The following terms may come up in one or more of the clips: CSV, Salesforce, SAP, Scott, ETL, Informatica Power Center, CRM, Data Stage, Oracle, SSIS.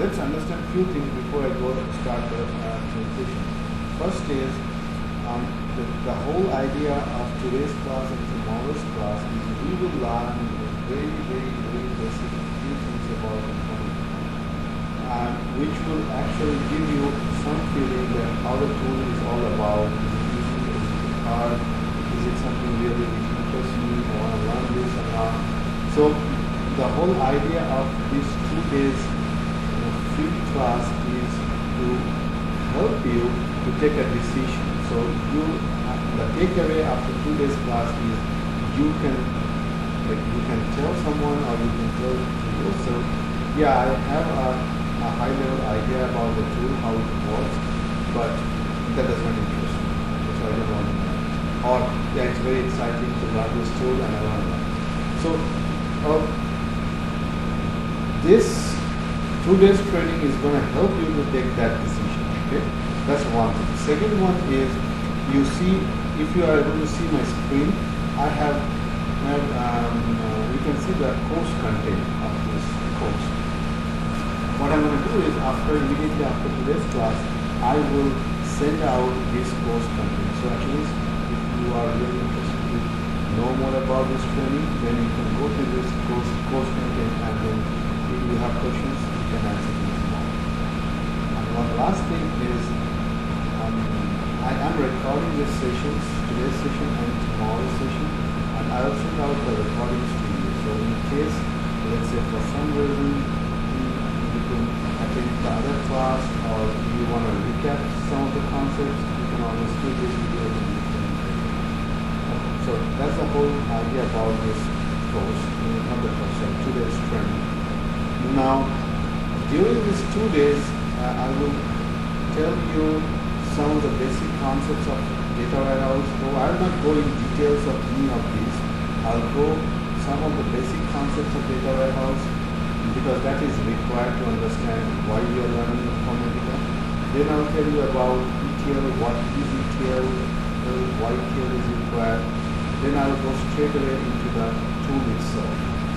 Let's understand few things before I go and start the presentation. First is the whole idea of today's class and tomorrow's class is we will learn very, very basic few things about Informatica, which will actually give you some feeling that how the tool is all about. Is it hard? Is it something really which interests me? I want to learn this or not. So the whole idea of these 2 days free class is to help you to take a decision. So the takeaway after 2 days class is you can tell someone or you can tell yourself, yeah, I have a high level idea about the tool, how it works, but that does not interest me, so I don't want to learn. Or yeah, it's very exciting to learn this tool and I want to learn. So this 2 days training is going to help you to take that decision. Okay, that's one thing. The second one is, you see, if you are able to see my screen, you can see the course content of this course. What I'm going to do is, immediately after today's class, I will send out this course content. So at least if you are really interested to know more about this training, then you can go to this course content, and then if you have questions, you can answer them tomorrow. And one last thing is, I am recording these sessions, today's session and tomorrow's session. And I'll send out the recordings to you. So in case, let's say for some reason you can attend the other class or you want to recap some of the concepts, you can always do this video. So that's the whole idea about this course, today's training. Now, during these 2 days, I will tell you some of the basic concepts of data warehouse. So I will not go in details of any of these. I'll go some of the basic concepts of data warehouse because that is required to understand why you are learning Informatica. Then I'll tell you about ETL, what is ETL, why ETL is required. Then I'll go straight away into the tool itself.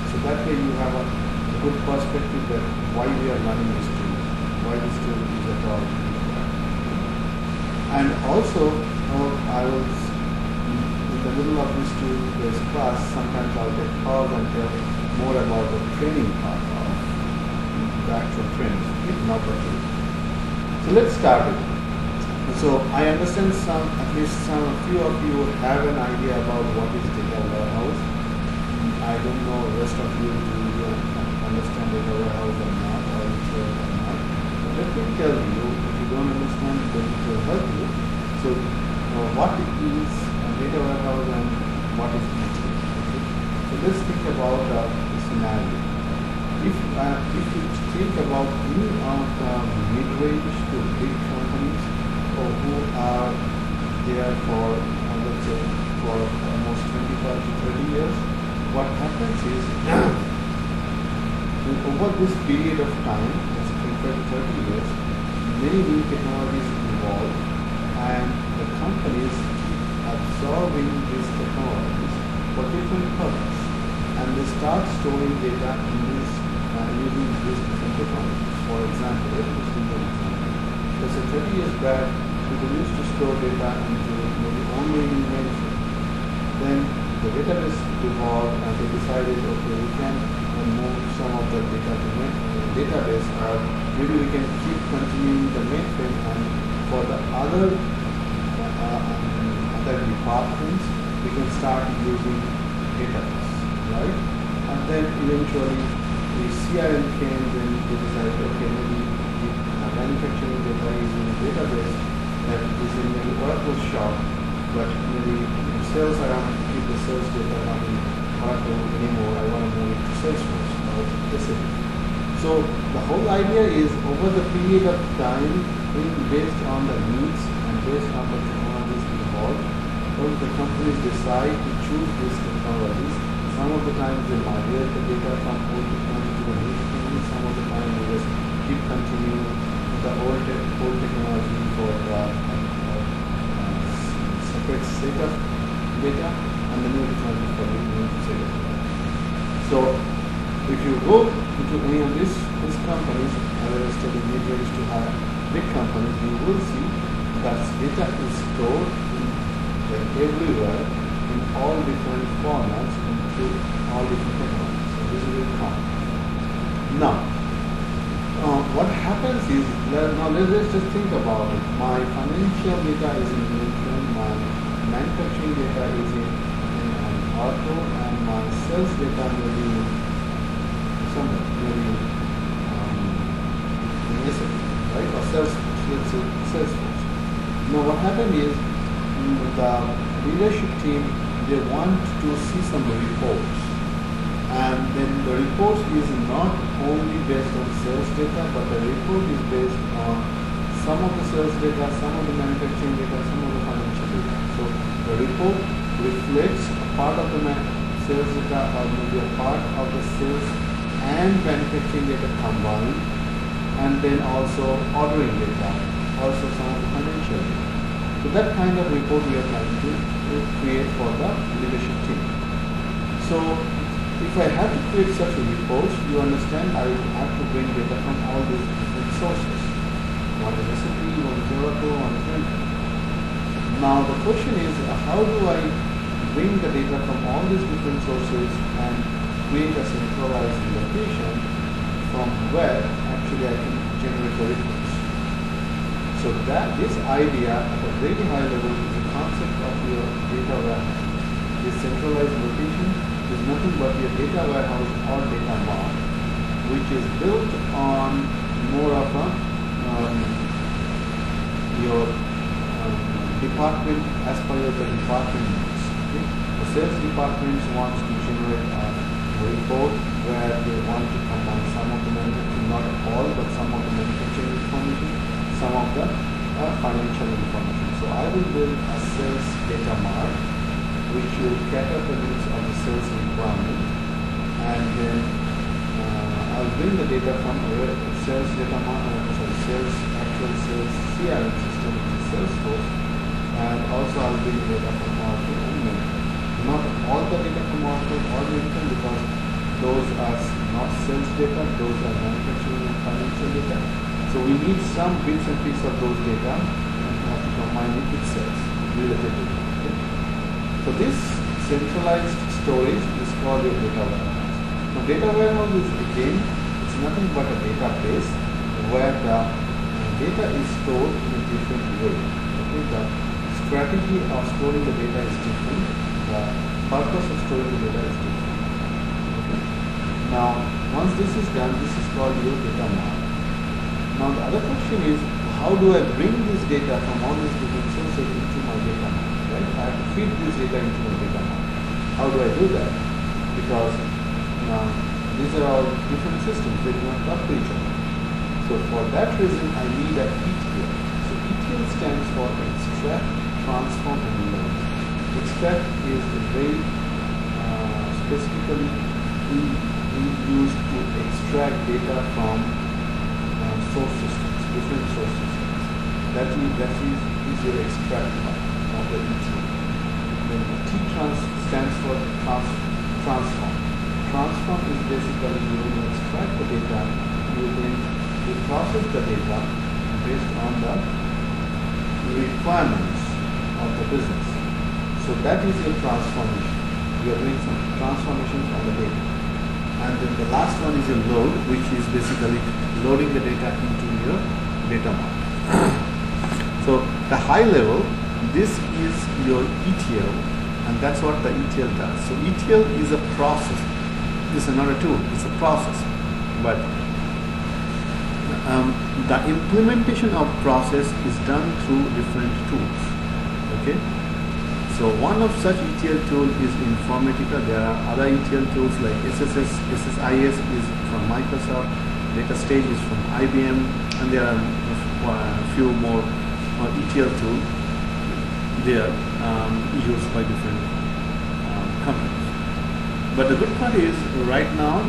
So that way you have a good perspective that why we are learning this tool, why this tool is at all. And also, I will, in the middle of this 2 days class, sometimes I'll get calls and tell more about the training part of the actual training, not the tool. So let's start it. So I understand at least a few of you have an idea about what is data warehouse. I don't know the rest of you do understand data warehouse or not, or ETL or not. But let me tell you, if you don't understand, then it will help you. So what is data warehouse and what is ETL? Okay. So let's think about the scenario. If you think about any of the mid-range to big companies or who are there for, let's say, for almost 25 to 30 years, what happens is over this period of time, that's 25 to 30 years, many new technologies evolve. And the companies keep absorbing these technologies for different purposes, and they start storing data in these using these different technologies. For example, let's say 30 years back, people used to store data into maybe only in mainframe. Then the database evolved, and they decided, okay, we can move some of the data to database, or maybe we can keep continuing the mainframe and for the other departments, we can start using database, right? And then eventually the CRM came, then they decided, okay, maybe the manufacturing data is in a database that is in the Oracle shop, but maybe sales, I don't keep the sales data not in Oracle anymore, I want to move it to Salesforce or SSIS. So the whole idea is over the period of time, based on the needs and based on the technologies involved, those the companies decide to choose these technologies. Some of the times they migrate the data from old technology to the new technology. Some of the time they just keep continuing the old technology for the separate set of data and the new technology for the new set of data. So if you go into any of these companies, whether it's to the individuals to hire big companies, you will see that data is stored in, everywhere in all different formats and through all different technologies. So this is very common. Now, what happens is, now let's just think about it. My financial data is in Intune, my manufacturing data is in Oracle, and my sales data will be in somewhere, maybe in SAP, right? Or Salesforce, let's say Salesforce. Now what happened is, the leadership team, they want to see some reports. And then the report is not only based on sales data, but the report is based on some of the sales data, some of the manufacturing data, some of the financial data. So the report reflects a part of the sales data, or maybe a part of the sales and manufacturing data combined, and then also ordering data, also some of the financial data. So that kind of report we are trying to create for the leadership team. So if I have to create such a report, you understand I will have to bring data from all these different sources. One is SAP, one is Oracle, one is Oracle. Now the question is, how do I bring the data from all these different sources and create a centralized location from where actually I can generate the reports? So that this idea at a very high level is the concept of your data warehouse. This centralized location is nothing but your data warehouse or data mart, which is built on more of a your department as per the department needs. Okay? The sales department wants to generate a report where they want to combine some of the manufacturing, not all, but some of the manufacturing information, some of the financial information. So I will build a sales data mart, which will cater the needs of the sales requirement, and then I'll bring the data from the sales data model, sales actual sales CRM system, which is Salesforce, and also I'll bring data from Oracle and Oracle. Not all the data from Oracle or Oracle, because those are not sales data; those are manufacturing and financial data. So we need some bits and pieces of those data, and we have to combine it with sales related data. So this centralized storage is called a data warehouse. Now data warehouse is again, it's nothing but a database where the data is stored in a different way. Okay, the strategy of storing the data is different. The purpose of storing the data is different. Okay. Now once this is done, this is called your data mart. Now the other question is, how do I bring this data from all these different sources into my data mart? Right? I have to feed this data into my data mart. How do I do that? Because these are all different systems, they do not talk to each other. So for that reason, I need an ETL. So ETL stands for Extract, Transform and Load. Extract is very specifically used to extract data from source systems, different source systems. That is your extract part of the ETL. Then the T stands for transform. Transform is basically you will extract the data, you then process the data based on the requirements of the business. So that is your transformation. You are doing some transformations on the data. And then the last one is your load, which is basically loading the data into your data mart. So the high level, this is your ETL, and that's what the ETL does. So ETL is a process. It's another tool. It's a process. But the implementation of process is done through different tools. Okay. So one of such ETL tool is Informatica. There are other ETL tools like SSIS is from Microsoft, Data Stage is from IBM, and there are a few more ETL tools. They are used by different companies. But the good part is, right now,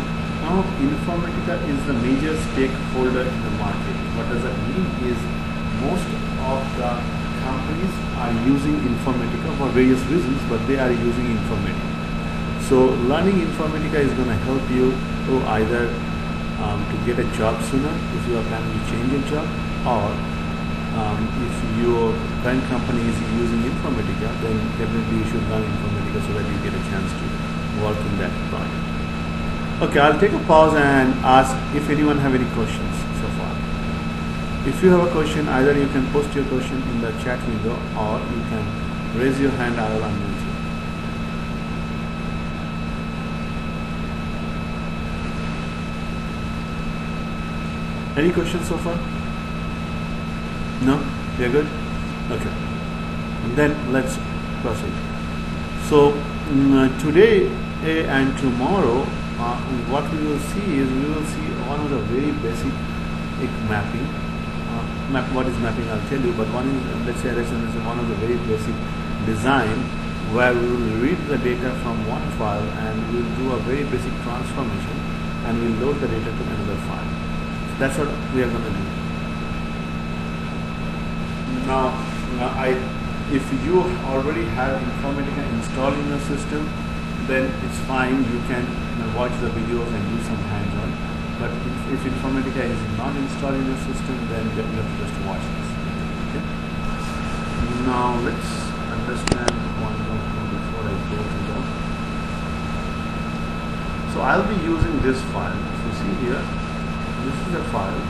Informatica is the major stakeholder in the market. What does that mean is, most of the companies are using Informatica for various reasons, but they are using Informatica. So learning Informatica is going to help you to either to get a job sooner if you are planning to change your job, or if your current company is using Informatica, then definitely you should learn Informatica so that you get a chance to work in that project. Okay, I'll take a pause and ask if anyone have any questions so far. If you have a question, either you can post your question in the chat window or you can raise your hand, I will unmute you. Any questions so far? No? You're good? Okay. And then let's proceed. So today and tomorrow, what we will see is we will see one of the very basic mapping. What is mapping? I'll tell you. But one is, let's say, one of the very basic design where we will read the data from one file and we will do a very basic transformation and we will load the data to another file. So that's what we are going to do. Now, if you already have Informatica installed in your system, then it's fine, you can watch the videos and do some hands-on. But if Informatica is not installed in your system, then you have to just watch this. Okay? Now, let's understand one more thing before I go to that. So, I'll be using this file. So, see here, this is a file.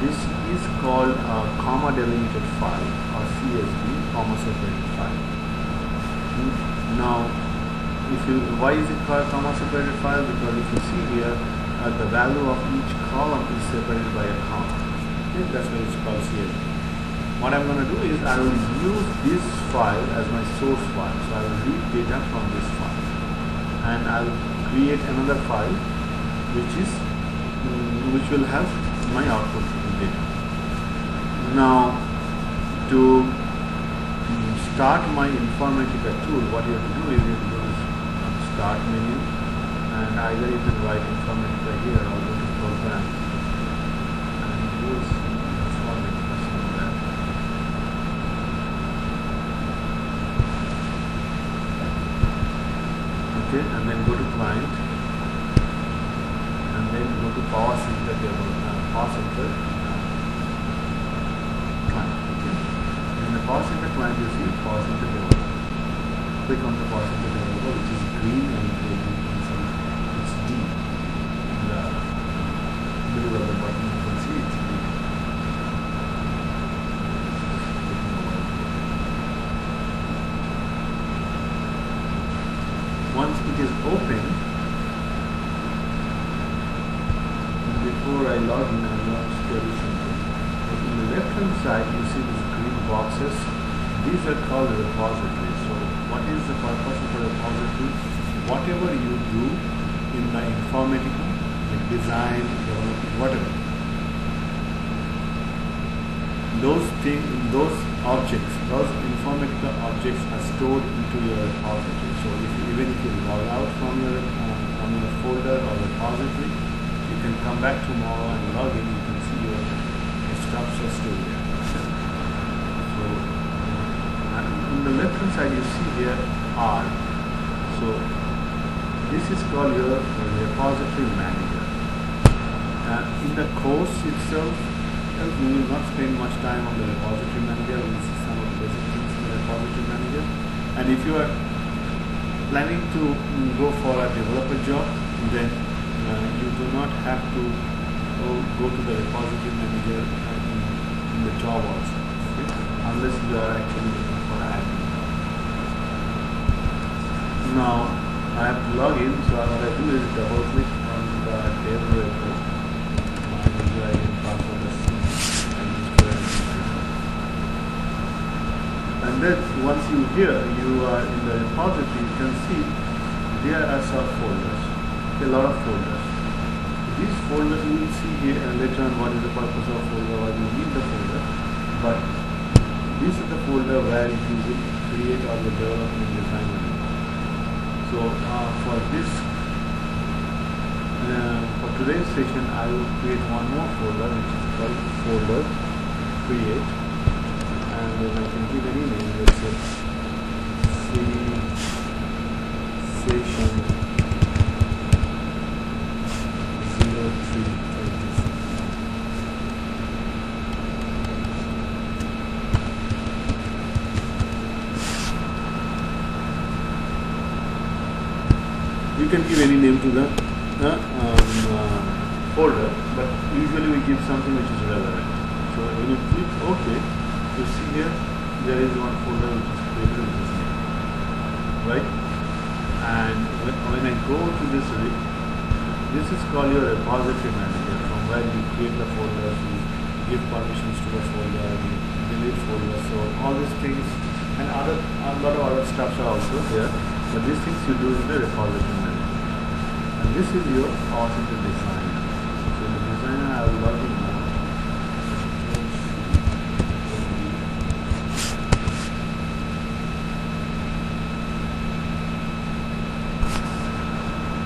This is called a comma deleted file or CSV, comma separated file. Now, why is it called comma separated file? Because if you see here, the value of each column is separated by a comma. Okay? That's why it's called CSV. What I'm going to do is I will use this file as my source file. So I will read data from this file, and I will create another file, which will have my output data. Now, to start my Informatica tool, what you have to do is you have to go to Start menu, and either you can write Informatica here or go to Program and use Informatica somewhere. Okay, and then go to Client, and then go to Power Center Development. Power Center client. Okay. In the Power Center client, you see Power Center developer. Click on the Power Center developer, which is green and green. It's D. In the middle of the button, you can see it's D. Once it is open, before I log in, I want to tell you something. On the left hand side, you see these green boxes. These are called repositories. So, what is the purpose of a repository? Whatever you do in the Informatica, in design, development, whatever, those objects, those Informatica objects are stored into your repository. So, even if you log out from your folder or repository, you can come back tomorrow and log in, you can see your structure still there. So, and on the left hand side you see here R. So, this is called your repository manager. In the course itself, we will not spend much time on the repository manager. We will see some of the basic things in the repository manager. And if you are planning to go for a developer job, then you do not have to go to the repository manager in the job also, okay? Unless you are actually looking for an admin. Now I have to log in, so what I do is double click on the developer and user ID and password and then once you are in the repository, you can see there are subfolders. A lot of folders. These folders you will see here later on what is the purpose of folder, why you need the folder. But this is the folder where you will create all the development design. So for today's session, I will create one more folder which is called folder create, and then I can give any name. Let's say session. you can give any name to the folder, but usually we give something which is relevant. So when you click OK, you see here there is one folder which is created in this name, right? And when I go to this link, this is called your repository manager, from where you create the folder, you give permissions to the folder, you delete folders, so all these things and other a lot of other stuff are also here, but these things you do in the repository manager. And this is your Powercenter designer. So the designer I will log in now.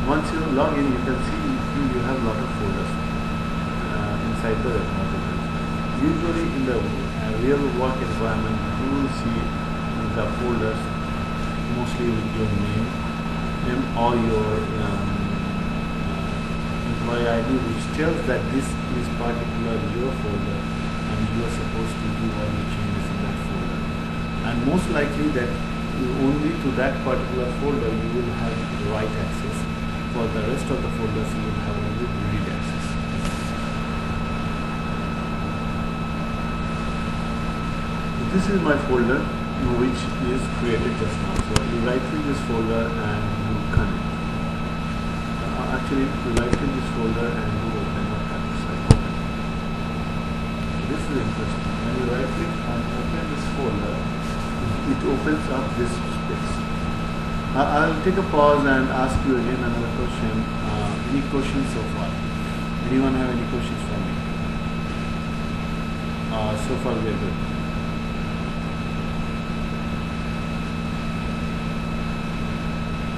Once you log in, you can see you have a lot of folders inside the repository. Usually in the real work environment, you will see the folders mostly with your name or your employee ID, which tells that this is particular your folder and you are supposed to do all the changes in that folder. And most likely that only to that particular folder you will have write access. For the rest of the folders you will have only read access. So this is my folder which is created just now. So you right click this folder and you connect. Actually you right click this folder and you open up access. This is interesting. When you right click and open this folder, it opens up this space. I'll take a pause and ask you again another question. Any questions so far? Anyone have any questions for me? So far we are good.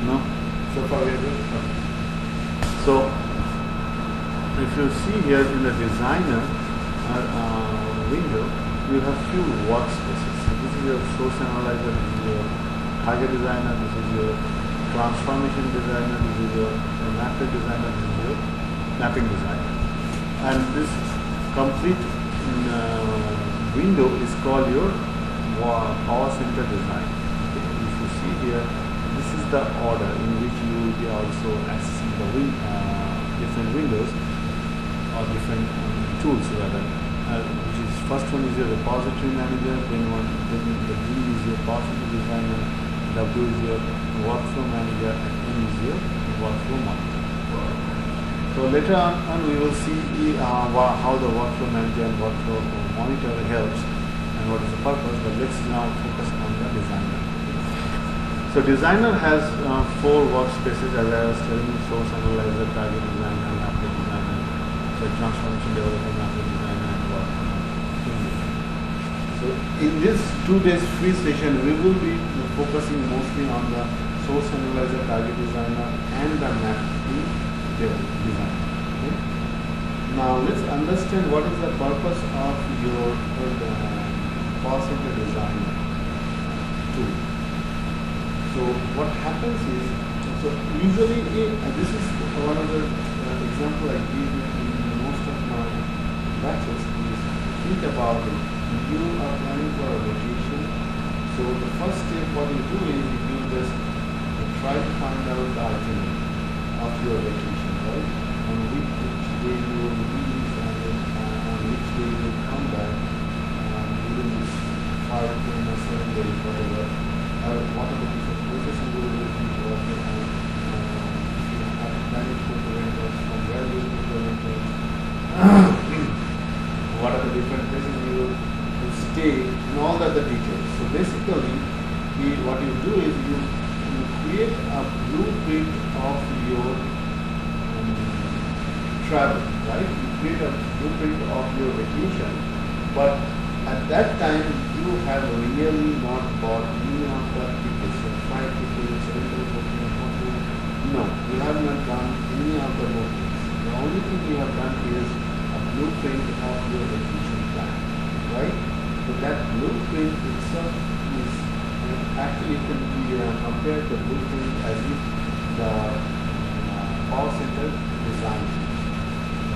No? So far we are good? No. So, if you see here in the designer window, you have few workspaces. So this is your source analyzer, this is your target designer, this is your transformation designer, this is your mapping designer, this is your mapping designer. And this complete window is called your Power Center design. Okay. If you see here, this is the order in which you will be also accessing the different windows or different tools rather. Which is first one is your repository manager, then the D is your Power Center designer, W is your workflow manager, and M is your workflow monitor. So later on we will see how the workflow manager and workflow monitor helps and what is the purpose, but let's now focus on the designer. So designer has four workspaces, as I was telling you: source analyzer, target designer, mapping designer, so transformation developer, mapping designer, and workflow. So in this 2 days free session, we will be focusing mostly on the source analyzer, target designer, and the mapping designer. Okay? Now let's understand what is the purpose of your Power Center designer tool. So what happens is, so usually this is one of the example I give in most of my lectures. Is think about it. You are planning for a vacation, so the first step what you do is you just try to find out the itinerary of your vacation, right? On which day you will leave and on which day you will come back during this 5 or 7 days, whatever, or what are the different places you will looking for, if you have planning for the rentals, from where you will the rentals, what are the different places you will stay, and all the other details. So basically, what you do is you create a blueprint of your travel, right? You create a blueprint of your vacation, but at that time you have really not bought any of the tickets, so 5 tickets, 7 or 14, no, you have not done any of the bookings. The only thing you have done is a blueprint of your vacation plan, right? So that blueprint itself is actually can be compared to the blueprint as if the Power Center design.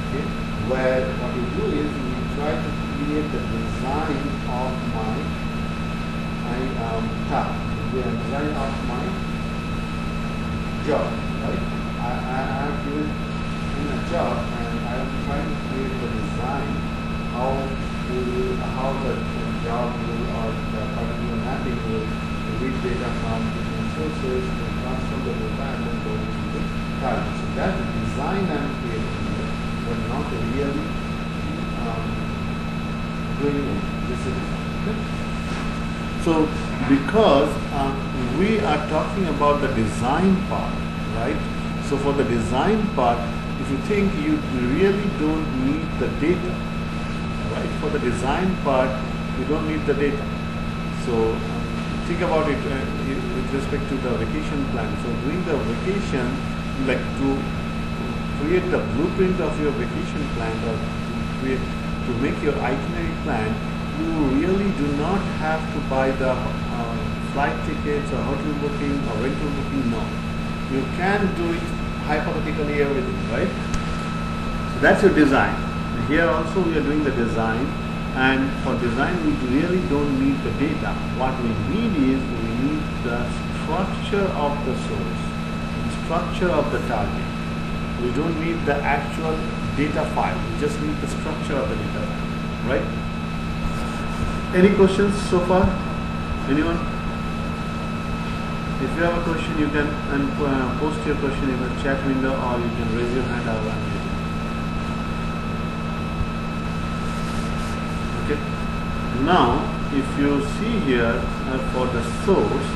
Okay? Where what you do is you try to create the design of my task, the design of my job, right? good in a job, and I'm trying to create the design how the job will or the particular mapping will read data from different sources and transform the data and then go into the target. So that design I'm creating here, but not really doing it. This is okay. So because we are talking about the design part, right? So for the design part, if you think you really don't need the data, right? For the design part, you don't need the data. So think about it with respect to the vacation plan. So during the vacation, like to create the blueprint of your vacation plan or to make your itinerary plan, you really do not have to buy the flight tickets or hotel booking or rental booking, no. You can do it hypothetically everything, right? So that's your design. Here also we are doing the design, and for design we really don't need the data. What we need is we need the structure of the source, the structure of the target. We don't need the actual data file, we just need the structure of the data file, right? Any questions so far? Anyone? If you have a question, you can post your question in the chat window, or you can raise your hand or unmute. Okay. Now, if you see here for the source,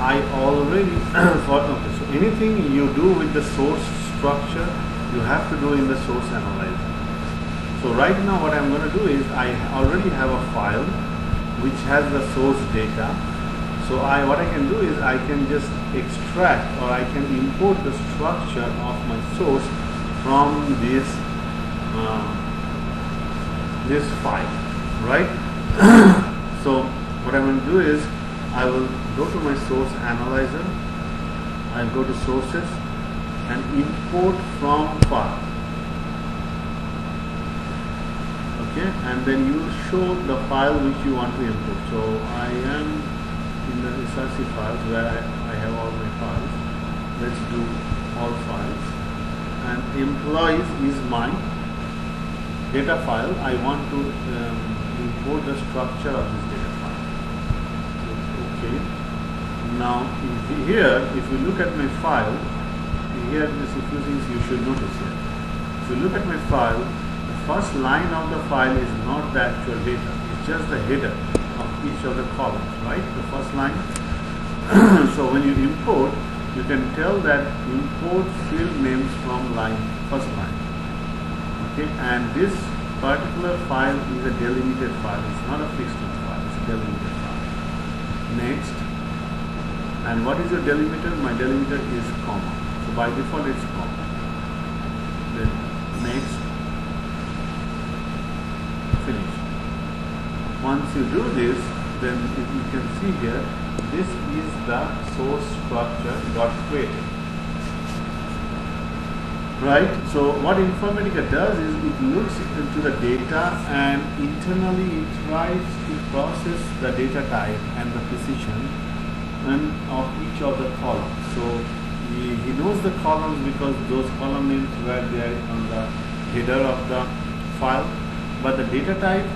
I already okay. So anything you do with the source structure, you have to do in the source analyzer. So right now, what I'm going to do is I already have a file which has the source data. So what I can do is I can just extract or I can import the structure of my source from this this file, right? So what I'm going to do is I will go to my source analyzer, I'll go to sources and import from file. Okay, and then you show the file which you want to import. So I am in the SRC files where I have all my files. Let's do all files, and employees is my data file. I want to import the structure of this data file. Okay, now here if you look at my file, here there's a few things you should notice here. If you look at my file, first line of the file is not the actual data, it's just the header of each of the columns, right? The first line. So when you import, you can tell that import field names from line, first line. Okay, and this particular file is a delimited file, it's not a fixed file, it's a delimited file. Next, and what is your delimiter? My delimiter is comma, so by default it's comma. Then next. Finish. Once you do this, then if you can see here, this is the source structure got created, right? So what Informatica does is it looks into the data and internally it tries to process the data type and the precision and of each of the columns. So he knows the columns because those column names were there on the header of the file. But the data type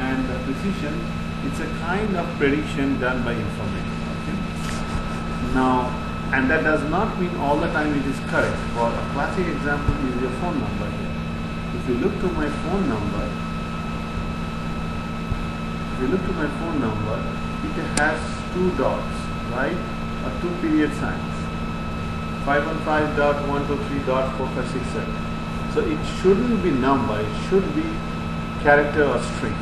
and the precision, it's a kind of prediction done by Informatica. Okay? Now, and that does not mean all the time it is correct. For a classic example is your phone number here. If you look to my phone number, it has two dots, right? Or two period signs. 515.123.4567. So it shouldn't be number, it should be character or string,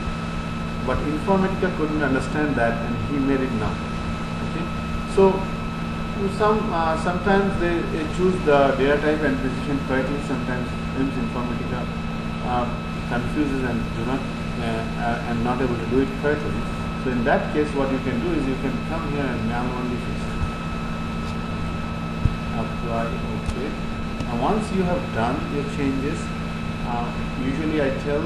but Informatica couldn't understand that, and he made it number. Okay, so sometimes they choose the data type and precision correctly. Sometimes Informatica confuses and do not and not able to do it correctly. So in that case, what you can do is you can come here and manually fix it. Apply. Okay. Now once you have done your changes, usually I tell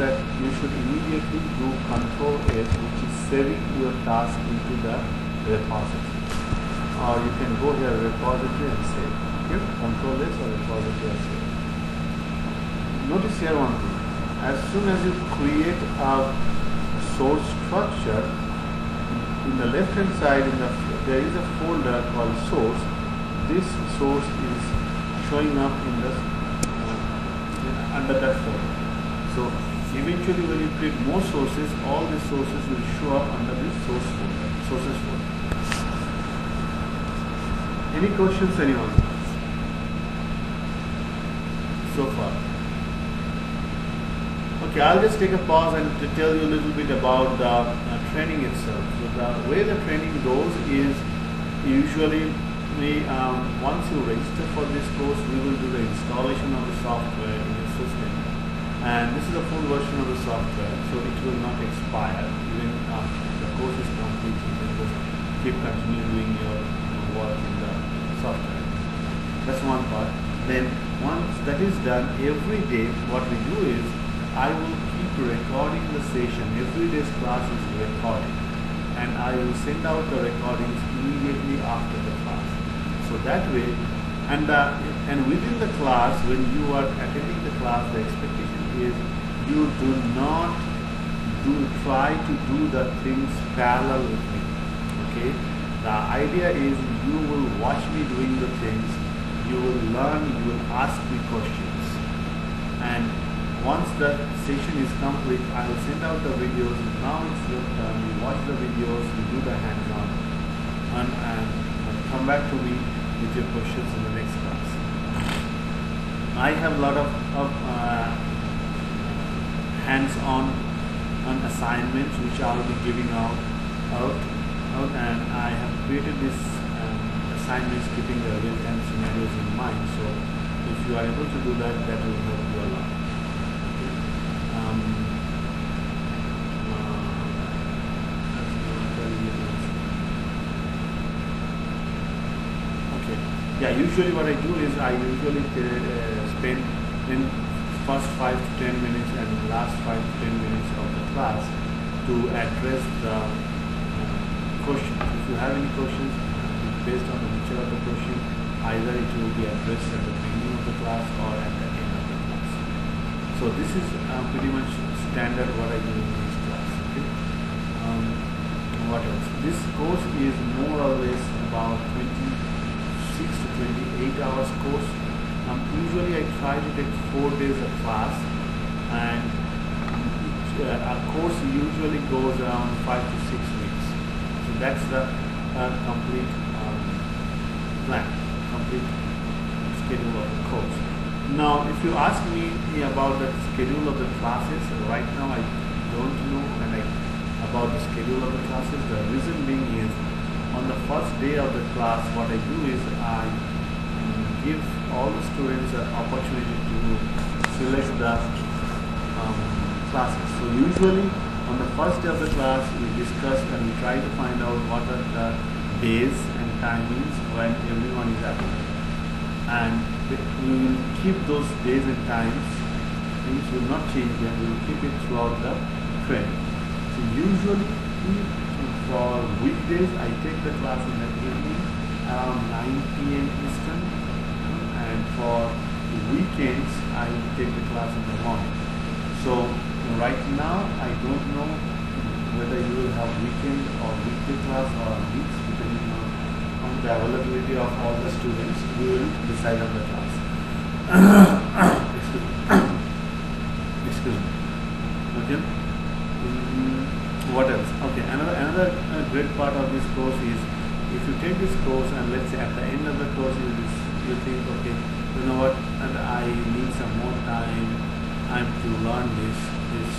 that you should immediately do Ctrl+S, which is saving your task into the repository, or you can go here repository and save. you control this or it was a PSA. Notice here one thing, as soon as you create a source structure, in the left hand side there is a folder called source. This source is showing up in the under that folder. So eventually when you create more sources, all these sources will show up under this source folder, sources folder. Any questions, anyone? So far? Okay, I'll just take a pause and to tell you a little bit about the training itself. So the way the training goes is usually once you register for this course, we will do the installation of the software in your system. And this is a full version of the software, so it will not expire even after the course is complete. You can just keep continuing your work in the software. That's one part. Then once that is done, every day what we do is I will keep recording the session. Every day's class is recorded, and I will send out the recordings immediately after the class. So that way, and within the class, when you are attending the class, the expectation is you do not try to do the things parallel with me. Okay. The idea is you will watch me doing the things. You will learn. You will ask me questions. And once the session is complete, I will send out the videos. Now it's your turn. You watch the videos. You do the hands-on, and come back to me with your questions in the next class. I have a lot of hands-on assignments which I will be giving out, and I have created these assignments keeping the real-time scenarios in mind. So if you are able to do that, that will help you a lot. Okay. Yeah, usually what I do is I usually spend in first 5 to 10 minutes and last 5 to 10 minutes of the class to address the questions. If you have any questions, based on the nature of the question, either it will be addressed at the beginning of the class or at the end of the class. So this is pretty much standard what I do in this class. Okay? What else? This course is more or less about 26 to 28 hours course. Usually I try to take 4 days a class, and a course usually goes around 5 to 6 weeks. So that's the complete plan, complete schedule of the course. Now if you ask me about the schedule of the classes, right now I don't know about the schedule of the classes. The reason being is, on the first day of the class, what I do is I give all the students an opportunity to select the classes. So usually on the first day of the class, we discuss and we try to find out what are the days and timings when everyone is available. And we will keep those days and times. Things will not change them. We will keep it throughout the training. So usually for weekdays, I take the class in the evening around 9 PM Eastern, and for weekends I take the class in the morning. So right now I don't know whether you will have weekend or weekday class or weeks, depending on the availability of all the students. We will decide on the class. Excuse me. Okay. What else? Okay, another great part of this course is, if you take this course and let's say at the end of the course you think, okay, you know what, and I need some more time to learn this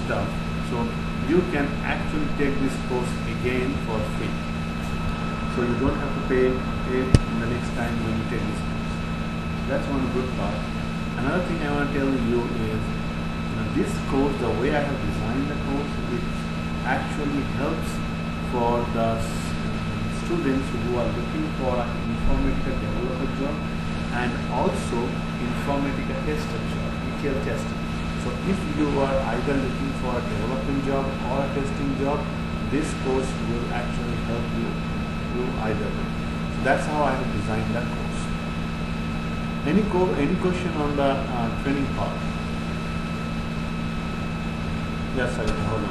stuff. So you can actually take this course again for free. So you don't have to pay the next time when you take this course. That's one good part. Another thing I want to tell you is, this course, the way I have designed the course, it's actually helps for the students who are looking for an Informatica developer job and also Informatica tester job, ETL testing. So if you are either looking for a development job or a testing job, this course will actually help you do either way. So that's how I have designed that course. Any question on the training part? Yes, I will hold on.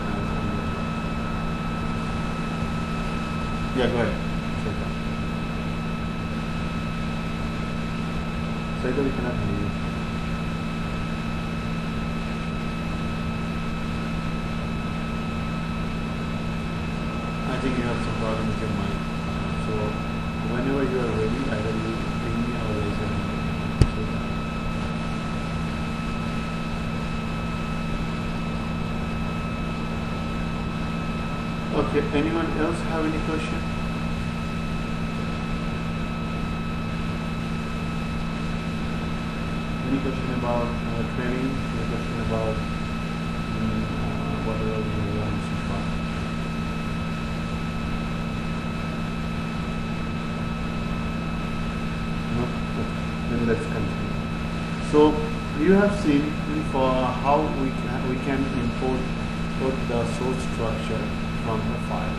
Yeah, go ahead. Saito, we cannot hear you. I think you have some problem with your mic. So whenever you are ready, either you ping me or raise your hand. Okay, anyone else have any question? Any question about training? Any question about whatever we learned so far? No? Okay. Then let's continue. So you have seen for how we can import the source structure from the file.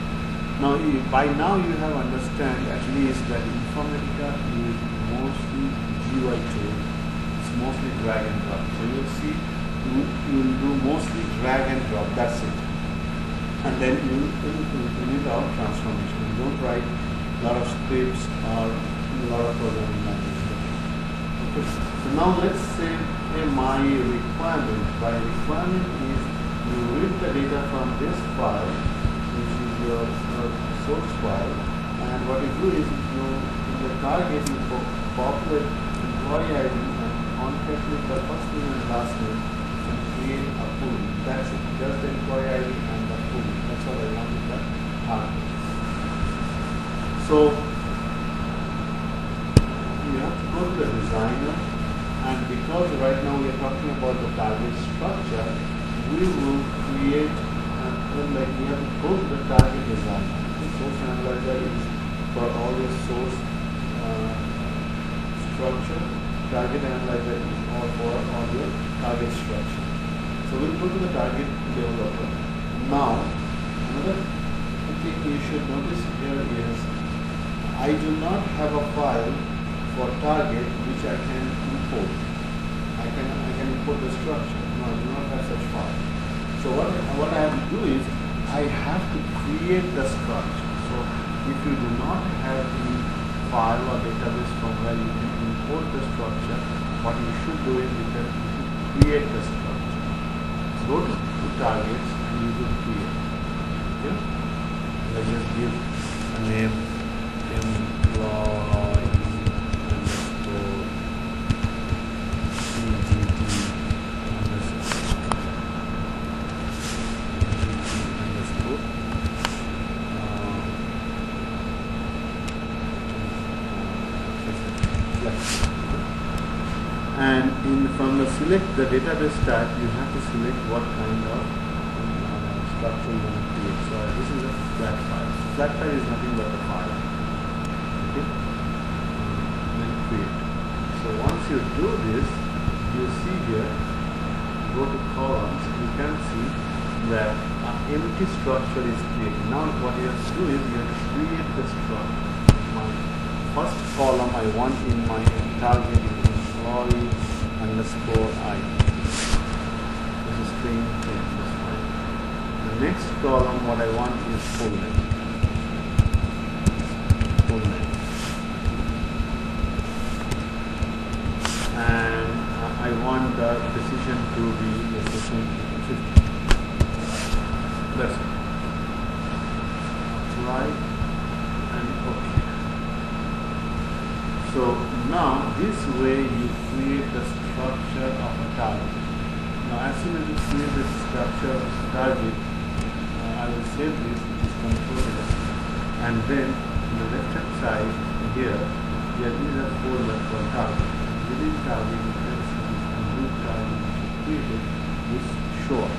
Now, by now you have understand at least that Informatica is mostly GUI tool. It's mostly drag and drop. So you'll see you do mostly drag and drop. That's it. And then you print out transformation. You don't write a lot of scripts or a lot of programming language. Okay. So now let's say my requirement. My requirement is you read the data from this file, your source file, and what you do is in the target you populate employee ID and contact with the first name and last name and create a pool. That's it, just the employee ID and the pool. That's what I want with that target. So you have to go to the designer, and because right now we are talking about the target structure, we will create like we have both the target design. The source analyzer is for all your source structure. Target analyzer is all for all your target structure. So we'll go to the target developer. Now, another thing you should notice here is I do not have a file for target which I can import. I can import the structure. No, I do not have such file. So what I have to do is I have to create the structure. So if you do not have any file or database from where you can import the structure, what you should do is you can create the structure. So go to targets and you will create. Okay? Let's just give a name, and from the select the database type you have to select what kind of structure you want to create. So this is a flat file. Flat file is nothing but a file. Okay? Then create. So once you do this, you see here, go to columns, you can see that an empty structure is created. Now what you have to do is you have to create the structure. First column I want in my target is employee underscore ID. This is string thing. The next column what I want is full name. Full name. And I want the decision to be decision 50. That's it. Apply and OK. So now this way you create the structure of a target. Now as soon as you create the structure of the target, I will save this, which is controller. And then on the left hand side here, there is a folder for target. Within target you can see the new target which you created is show up.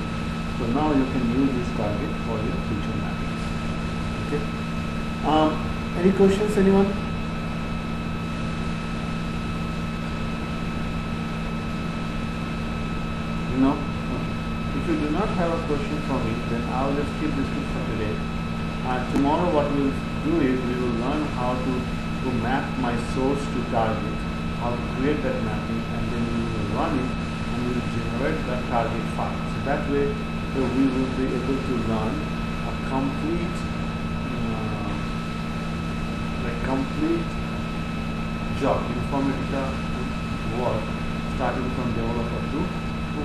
So now you can use this target for your future mapping. Okay. Any questions, anyone? No? Okay. If you do not have a question for me, then I will just keep this for today. Tomorrow what we will do is we will learn how to map my source to target. how to create that mapping, and then we will run it and we will generate that target file. So that way we will be able to run a complete job, Informatica work, starting from developer to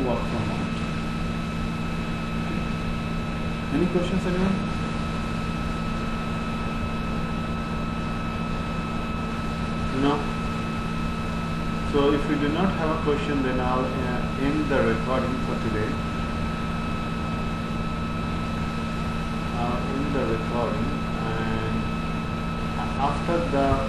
work from home. Any questions, anyone? No? So if you do not have a question, then I'll end the recording for today. After the